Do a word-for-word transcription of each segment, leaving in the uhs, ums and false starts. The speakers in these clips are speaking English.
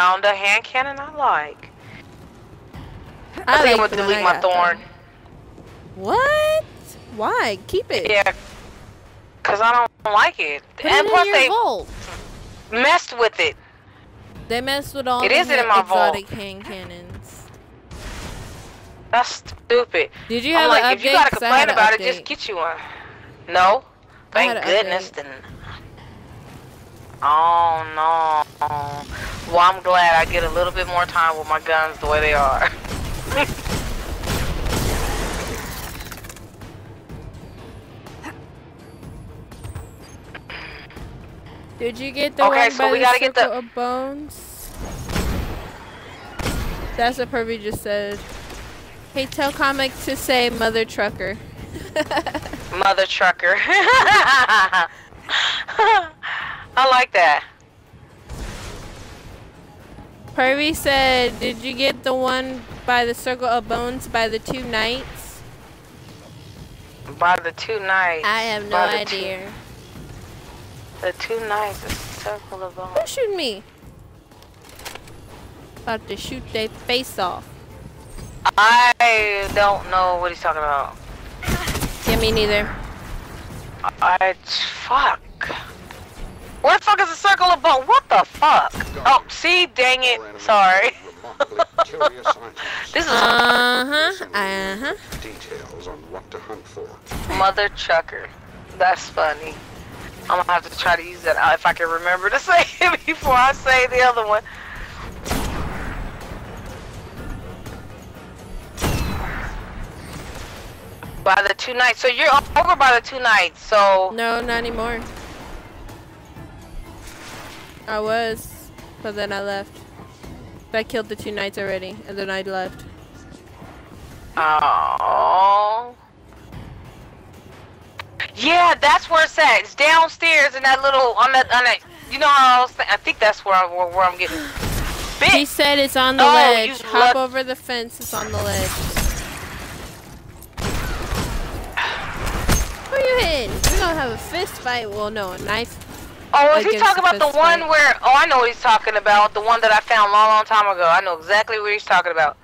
found a hand cannon I like. I, I think like I'm gonna delete my thorn. Them. What? Why? Keep it. Yeah. Cause I don't like it. Put and it plus in your they vault. Messed with it. They messed with all it the isn't in my exotic vault. hand cannons. That's stupid. Did you have I'm an like, update? If you gotta complain about update. it, just get you one. No. Thank goodness. Then. Oh no. Well, I'm glad I get a little bit more time with my guns the way they are. Did you get the okay, one so by we the gotta circle get the of bones? That's what Purvy just said. Hey, tell Comic to say Mother Trucker. Mother Trucker. I like that. Purvy said, did you get the one by the circle of bones by the two knights? By the two knights? I have no idea. Two. The two knives, a circle of all. Who's shooting me? About to shoot their face off. I don't know what he's talking about. Yeah, me neither. I, I fuck. Where the fuck is a circle of bone? What the fuck? Oh, see, dang it. Sorry. This is. Uh huh. Uh huh. Details on what to hunt for. Mother Trucker. That's funny. I'm gonna have to try to use that out if I can remember to say it before I say the other one. By the two nights, so you're over by the two nights, so no, not anymore. I was, but then I left. I killed the two knights already, and then I left. Oh. Yeah, that's where it's at. It's downstairs in that little on that on that. You know how I was thinking? I think that's where I'm where, where I'm getting. Bitch. He said it's on the oh, ledge. Hop over the fence. It's on the ledge. Who are you hitting? We're gonna have a fist fight. Well, no, a knife. Oh, is he talking about the one fight. where? Oh, I know what he's talking about. The one that I found long, long time ago. I know exactly what he's talking about.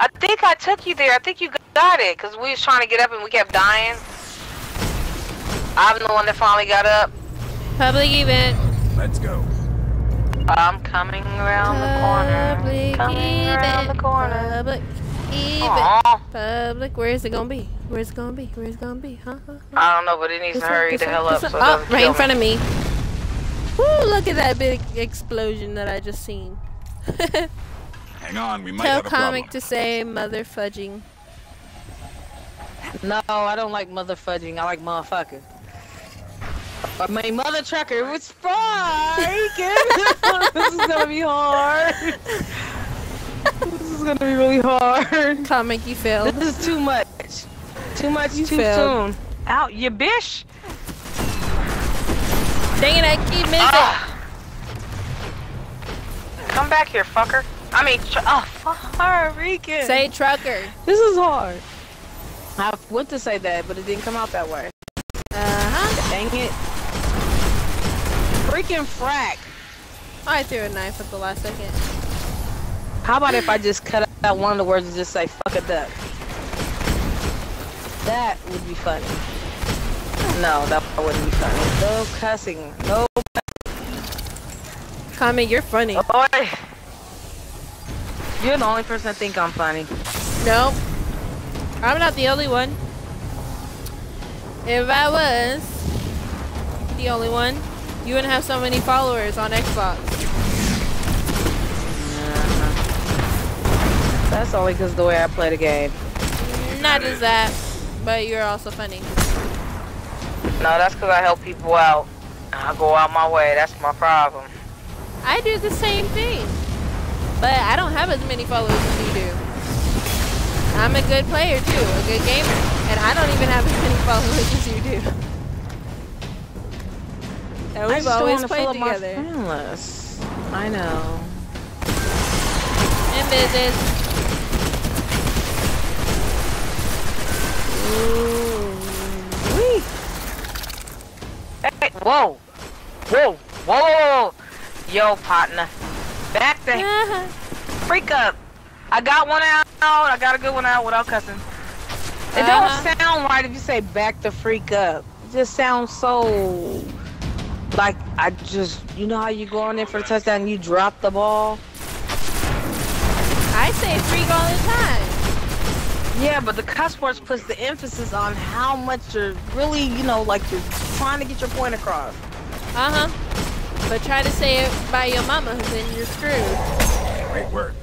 I think I took you there. I think you got it because we was trying to get up and we kept dying. I'm the one that finally got up. Public event. Let's go. I'm coming around Public the corner. Coming event. around the corner. Public event. Aww. Public. Where is it gonna be? Where is it gonna be? Where is it gonna be? Huh? huh, huh. I don't know, but it needs this to hurry one, the one, hell up. So oh, right in front me. of me. Woo! Look at that big explosion that I just seen. Hang on, we might Tell have a Comic problem. to say mother fudging. No, I don't like mother fudging. I like motherfucker. I mean, Mother Trucker was fine. This is gonna be hard. This is gonna be really hard. Comic, you failed. This is too much. Too much you too failed. soon. Out, you bish. Dang it, I keep missing. Uh, come back here, fucker. I mean, tr oh, fuck, Regan. Say trucker. This is hard. I went to say that, but it didn't come out that way. Uh-huh. Dang it. Freaking frack. I threw a knife at the last second. How about if I just cut out one of the words and just say, fuck a duck? That would be funny. No, that wouldn't be funny. No cussing. No cussing. Comic, you're funny. Oh, boy. You're the only person that think I'm funny. Nope. I'm not the only one. If I was the only one, you wouldn't have so many followers on Xbox. Uh, that's only because the way I play the game. Not as that, but you're also funny. No, that's because I help people out. I go out my way. That's my problem. I do the same thing, but I don't have as many followers as you do. I'm a good player too, a good gamer, and I don't even have as many followers as you do. And we've I just always played together. I know. And business. Ooh, wee. Hey, whoa, whoa, whoa! Yo, partner. Back the freak up. I got one out. I got a good one out without cussing. It uh-huh. don't sound right if you say back the freak up. It just sounds so like I just, you know how you go in there for the touchdown and you drop the ball? I say freak all the time. Yeah, but the cuss words puts the emphasis on how much you're really, you know, like you're trying to get your point across. Uh-huh. But try to say it by your mama, then you're screwed. Great work.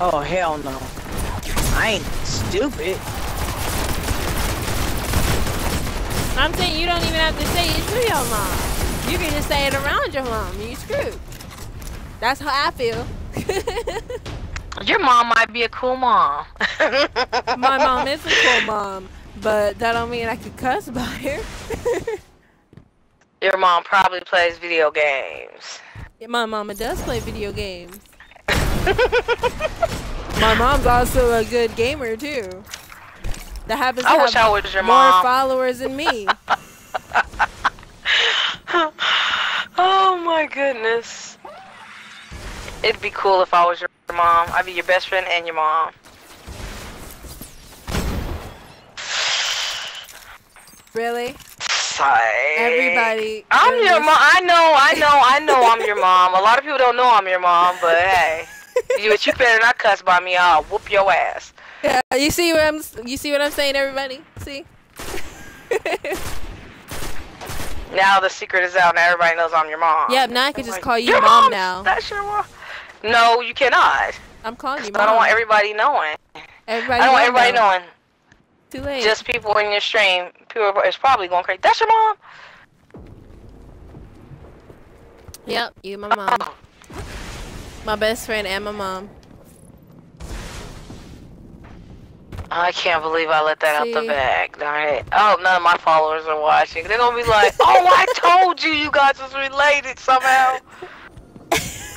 Oh, hell no. I ain't stupid. I'm saying you don't even have to say it to your mom. You can just say it around your mom. You screwed. That's how I feel. Your mom might be a cool mom. My mom is a cool mom, but that don't mean I could cuss by her. Your mom probably plays video games. Yeah, my mama does play video games. My mom's also a good gamer too. That happens to I have wish I was your more mom. followers than me. Oh my goodness. It'd be cool if I was your mom. I'd be your best friend and your mom. Really? Psych. Everybody. I'm your mom. I know, I know, I know I'm your mom. A lot of people don't know I'm your mom, but hey. You, you better not cuss by me. I'll whoop your ass. Yeah, you see what I'm. You see what I'm saying, everybody. See. Now the secret is out, and everybody knows I'm your mom. Yeah, now I can I'm just like, call you your mom now. That's your mom. No, you cannot. I'm calling you mom. I don't want everybody knowing. Everybody. I don't want everybody knowing. Too late. Just people in your stream. People are, it's probably going crazy. That's your mom. Yep, you my mom. Oh. My best friend and my mom. I can't believe I let that See? out the bag. Darn it. Oh, none of my followers are watching. They're gonna be like, oh, I told you you guys was related somehow.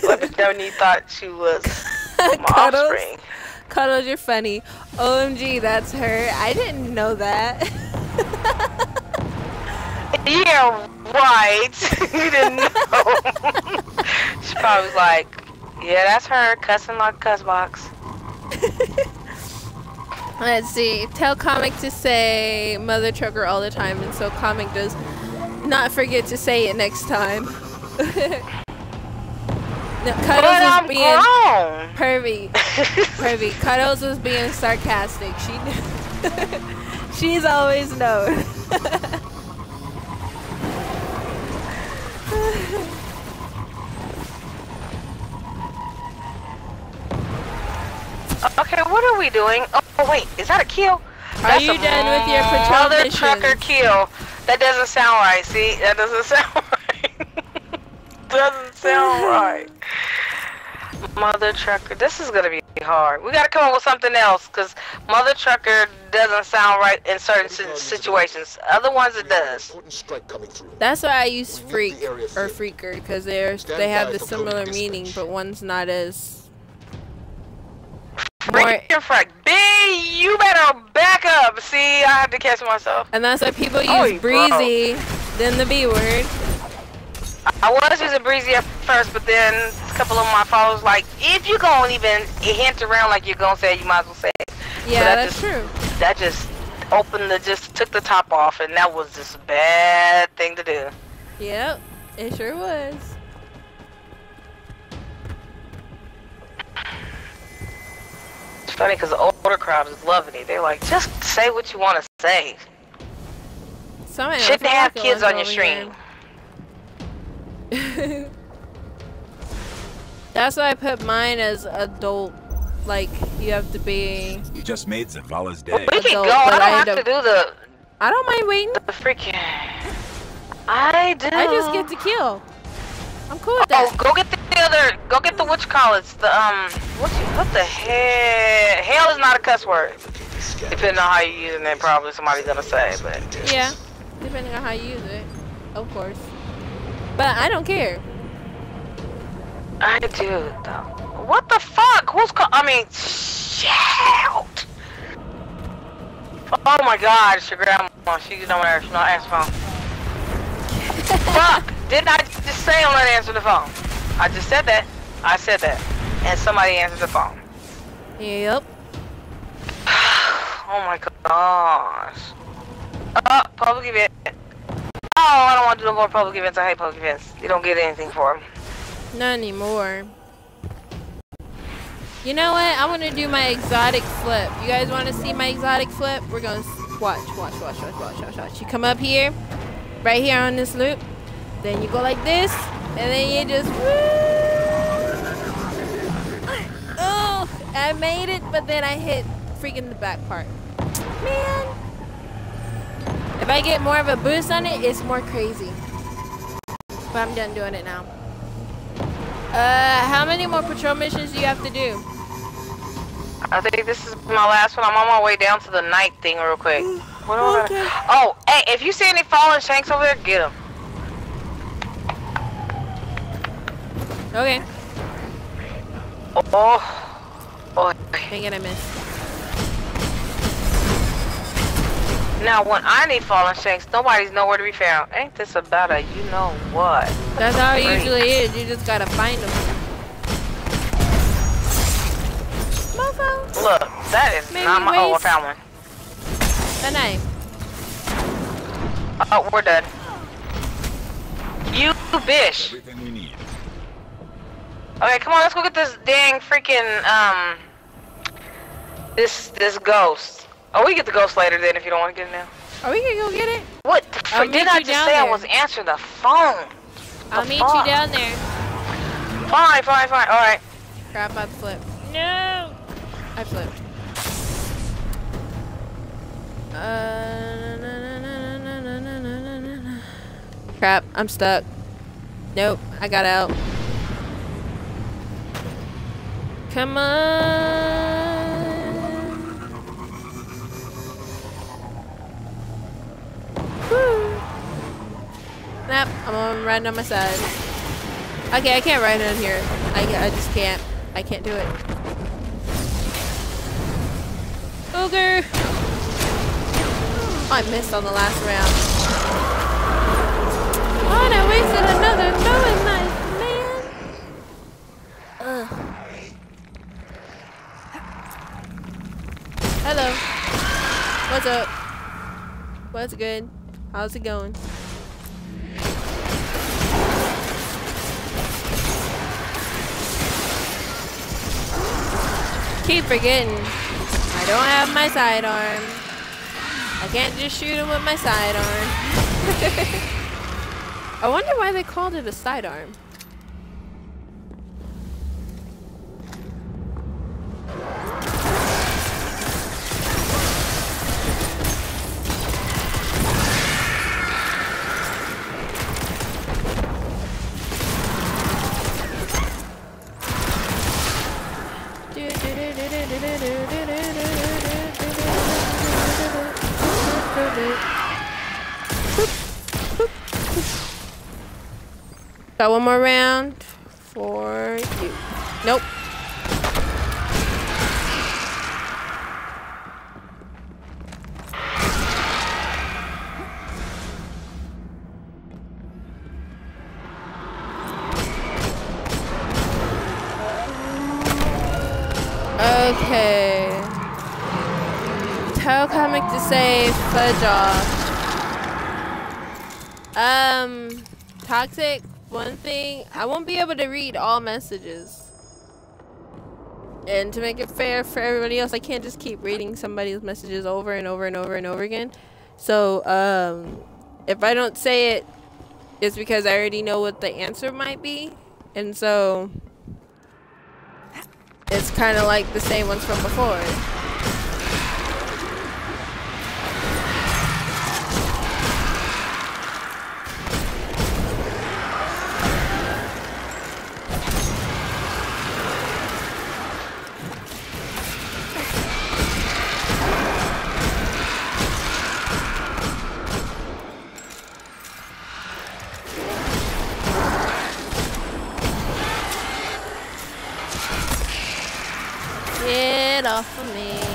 But Tony thought she was my Cuddles? offspring. Cuddles, you're funny. O M G, that's her. I didn't know that. Yeah, right. You didn't know. She probably was like, yeah, that's her, cussing like cuss box. Let's see. Tell Comic to say mother trucker all the time, and so Comic does not forget to say it next time. No, Cuddles but was being grown. pervy. Pervy. Cuddles was being sarcastic. She she's always known. Okay, what are we doing? Oh, oh wait, is that a kill? That's are you done with your patrol mother missions? Trucker kill. That doesn't sound right, see? That doesn't sound right. Doesn't sound right. Mother trucker, this is gonna be hard. We gotta come up with something else, because mother trucker doesn't sound right in certain situations. Other ones it does. That's why I use freak or freaker, because they're they have the similar meaning, but one's not as... Freak your frick. B, you better back up. See, I have to catch myself. And that's why people use oh, breezy, bro. Then the B word. I was using breezy at first, but then a couple of my followers like, if you're going to even hint around like you're going to say, you might as well say it. Yeah, so that that's just, true. That just opened the, just took the top off, and that was just a bad thing to do. Yep, it sure was. Funny because the older crowd is loving it. They're like, just say what you want to say. Somebody shouldn't have kids on your stream. That's why I put mine as adult. Like you have to be. You just made Zavala's day. We can adult, go. I don't I have to do the. I don't mind waiting. The freaking. I do. I just get to kill. I'm cool with that. Oh, go get the other, go get the witch collars. The um, what, you, what the hell? Hell is not a cuss word. Depending on how you use it, probably somebody's gonna say. But yeah, depending on how you use it, of course. But I don't care. I do though. What the fuck? Who's call? I mean, shout! Oh my God, it's your grandma. She don't answer. She don't answer the phone. Fuck! Didn't I just say I'm gonna answer the phone? I just said that. I said that. And somebody answered the phone. Yep. Oh my gosh. Uh, public event. Oh, I don't want to do no more public events. I hate public events. You don't get anything for them. Not anymore. You know what? I want to do my exotic flip. You guys want to see my exotic flip? We're going to watch, watch, watch, watch, watch, watch, watch. You come up here, right here on this loop. Then you go like this, and then you just, woo! Oh, I made it, but then I hit freaking the back part. Man. If I get more of a boost on it, it's more crazy. But I'm done doing it now. Uh, how many more patrol missions do you have to do? I think this is my last one. I'm on my way down to the night thing real quick. What do okay. I... Oh, hey, if you see any fallen shanks over there, get them. Okay. Oh. Oh. Dang it, I missed. Now, when I need fallen shanks, nobody's nowhere to be found. Ain't this about a you-know-what? That's how it Great. usually is. You just gotta find them. Look, that is Maybe not my waste. Oh, I found one. Good night. Oh, we're done. You bish. Everything we need. Okay, come on, let's go get this dang freaking um this this ghost. Oh, we get the ghost later then if you don't want to get it now. Oh, we can go get it. What the frick? Did I just say there. I was answering the phone? The I'll meet phone. you down there. Fine, fine, fine. All right. Crap, I flipped. No. I flipped. Uh, Crap, I'm stuck. Nope, I got out. Come on. Woo. Nope, I'm riding on my side. Okay, I can't ride on here. I, I just can't. I can't do it. Ogre. Oh, I missed on the last round. Oh, and I wasted another throwing knife, man. Ugh. Hello. What's up? What's good? How's it going? Keep forgetting. I don't have my sidearm. I can't just shoot him with my sidearm. I wonder why they called it a sidearm. Got one more round for you. Nope. Okay. Tell comic to say fudge off. Um, toxic. One thing, I won't be able to read all messages. And to make it fair for everybody else, I can't just keep reading somebody's messages over and over and over and over again. So, um, if I don't say it, it's because I already know what the answer might be. And so, it's kind of like the same ones from before. Off of me.